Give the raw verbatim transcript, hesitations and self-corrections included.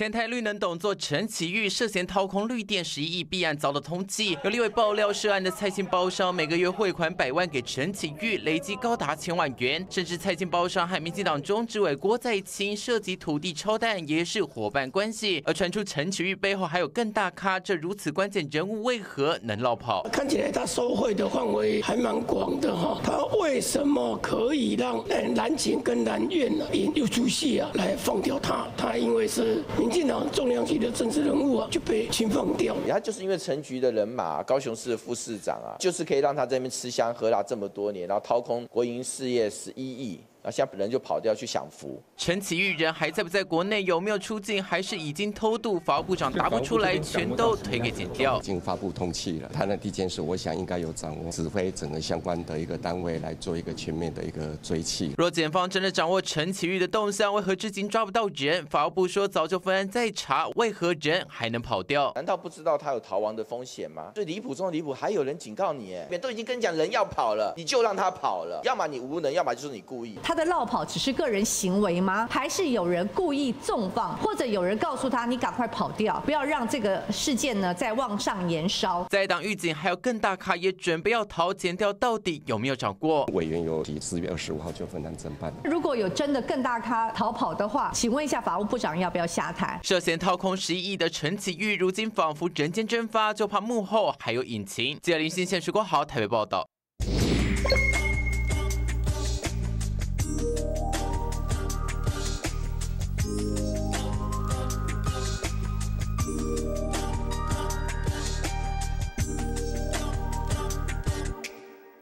前台绿能董座陈启昱涉嫌掏空绿电十一亿弊案遭到通缉，有立委爆料涉案的蔡姓包商每个月汇款百万给陈启昱，累积高达千万元，甚至蔡姓包商和民进党中执委郭在清涉及土地抄蛋也是伙伴关系，而传出陈启昱背后还有更大咖，这如此关键人物为何能落跑？看起来他收贿的范围还蛮广的哈，他为什么可以让蓝情跟蓝苑呢引诱出戏啊来放掉他？他因为是民进党重量级的政治人物啊，就被清放掉。他就是因为陈局的人马，高雄市的副市长啊，就是可以让他在那边吃香喝辣这么多年，然后掏空国营事业十一亿。 那现在人就跑掉去享福。陈启昱人还在不在国内？有没有出境？还是已经偷渡？法务部长答不出来，全都推给检调。已经发布通缉了，他的地检署，我想应该有掌握，指挥整个相关的一个单位来做一个全面的一个追缉。若检方真的掌握陈启昱的动向，为何至今抓不到人？法务部说早就分案在查，为何人还能跑掉？难道不知道他有逃亡的风险吗？最离谱中的离谱，还有人警告你，哎，都已经跟你讲人要跑了，你就让他跑了，要么你无能，要么就是你故意。 他的落跑只是个人行为吗？还是有人故意纵放，或者有人告诉他你赶快跑掉，不要让这个事件呢再往上延烧？在党预警还有更大咖也准备要逃，检调到底有没有掌握？委员有提四月二十五号就分案侦办。如果有真的更大咖逃跑的话，请问一下法务部长要不要下台？涉嫌掏空十一亿的陈启昱，如今仿佛人间蒸发，就怕幕后还有隐情。记者林欣宪、徐国豪台北报道。